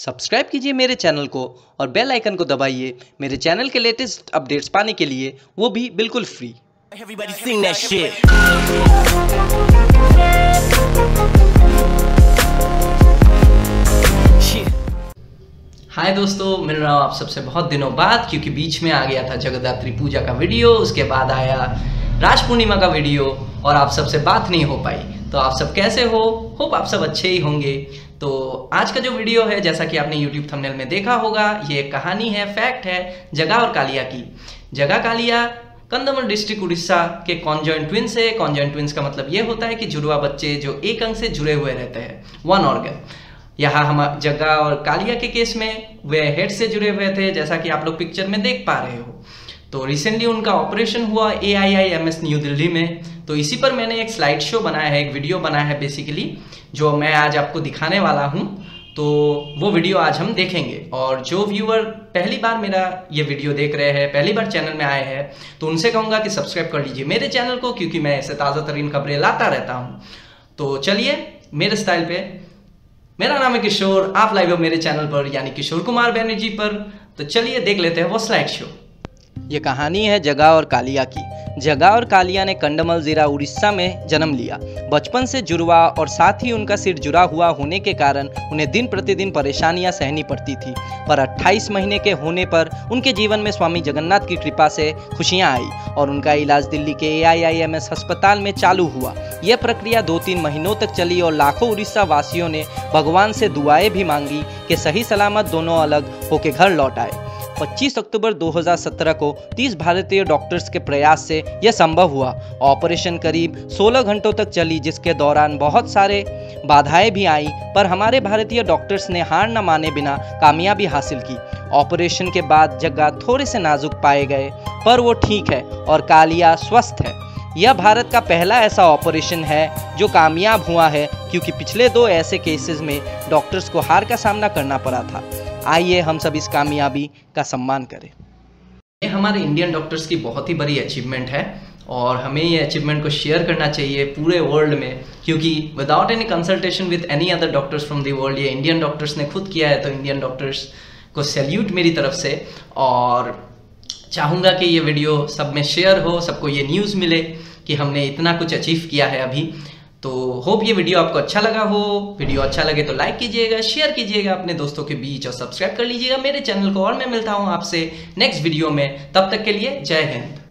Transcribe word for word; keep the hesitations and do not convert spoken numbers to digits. Subscribe कीजिए मेरे channel को और बेल आइकन को दबाइए मेरे चैनल के लेटेस्ट अपडेट्स पाने के लिए, वो भी बिल्कुल free. Everybody sing that shit. हाय दोस्तों, मिल रहा हूँ आप सबसे बहुत दिनों बाद, क्योंकि बीच में आ गया था जगदात्री पूजा का वीडियो, उसके बाद आया राज पूर्णिमा का वीडियो और आप सबसे बात नहीं हो पाई। तो आप सब कैसे हो? होप आप सब अच्छे ही होंगे। तो आज का जो वीडियो है, जैसा कि आपने यूट्यूब थंबनेल में देखा होगा, ये एक कहानी है, फैक्ट है, जगा और कालिया की। जगा कालिया कंधमाल डिस्ट्रिक्ट उड़ीसा के कॉन्जॉइंट ट्विंस है। कॉन्जॉइंट ट्विंस का मतलब ये होता है कि जुड़वा बच्चे जो एक अंग से जुड़े हुए रहते हैं, वन ऑर्गन। यहाँ हम जगा और कालिया के केस में वे हेड से जुड़े हुए थे, जैसा कि आप लोग पिक्चर में देख पा रहे हो। तो रिसेंटली उनका ऑपरेशन हुआ A I I M S New Delhi में। तो इसी पर मैंने एक स्लाइड शो बनाया है, एक वीडियो बनाया है बेसिकली, जो मैं आज आपको दिखाने वाला हूँ। तो वो वीडियो आज हम देखेंगे। और जो व्यूअर पहली बार मेरा ये वीडियो देख रहे हैं, पहली बार चैनल में आए हैं, तो उनसे कहूँगा कि सब्सक्राइब कर लीजिए मेरे चैनल को, क्योंकि मैं ऐसे ताज़ा तरीन खबरें लाता रहता हूँ। तो चलिए मेरे स्टाइल पे। मेरा नाम है किशोर, आप लाइव हो मेरे चैनल पर, यानी किशोर कुमार बैनर्जी पर। तो चलिए देख लेते हैं वो स्लाइड शो। ये कहानी है जगा और कालिया की। जगा और कालिया ने कंडमल जिला उड़ीसा में जन्म लिया। बचपन से जुड़वा और साथ ही उनका सिर जुड़ा हुआ होने के कारण उन्हें दिन प्रतिदिन परेशानियां सहनी पड़ती थी। पर अट्ठाईस महीने के होने पर उनके जीवन में स्वामी जगन्नाथ की कृपा से खुशियां आई और उनका इलाज दिल्ली के ए आई आई एम एस अस्पताल में चालू हुआ। यह प्रक्रिया दो तीन महीनों तक चली और लाखों उड़ीसा वासियों ने भगवान से दुआएं भी मांगी कि सही सलामत दोनों अलग होकर घर लौट आए। पच्चीस अक्टूबर दो हज़ार सत्रह को तीस भारतीय डॉक्टर्स के प्रयास से यह संभव हुआ। ऑपरेशन करीब सोलह घंटों तक चली, जिसके दौरान बहुत सारे बाधाएं भी आई, पर हमारे भारतीय डॉक्टर्स ने हार न माने बिना कामयाबी हासिल की। ऑपरेशन के बाद जग्गा थोड़े से नाजुक पाए गए, पर वो ठीक है और कालिया स्वस्थ है। यह भारत का पहला ऐसा ऑपरेशन है जो कामयाब हुआ है, क्योंकि पिछले दो ऐसे केसेस में डॉक्टर्स को हार का सामना करना पड़ा था। आइए हम सब इस कामयाबी का सम्मान करें। ये हमारे इंडियन डॉक्टर्स की बहुत ही बड़ी अचीवमेंट है और हमें ये अचीवमेंट को शेयर करना चाहिए पूरे वर्ल्ड में, क्योंकि without any consultation with any other doctors from the world ये इंडियन डॉक्टर्स ने खुद किया है। तो इंडियन डॉक्टर्स को सैल्यूट मेरी तरफ से, और चाहूँगा कि ये वीडियो सब में शेयर हो, सबको ये न्यूज़ मिले कि हमने इतना कुछ अचीव किया है अभी। तो होप ये वीडियो आपको अच्छा लगा हो। वीडियो अच्छा लगे तो लाइक कीजिएगा, शेयर कीजिएगा अपने दोस्तों के बीच और सब्सक्राइब कर लीजिएगा मेरे चैनल को। और मैं मिलता हूँ आपसे नेक्स्ट वीडियो में, तब तक के लिए जय हिंद।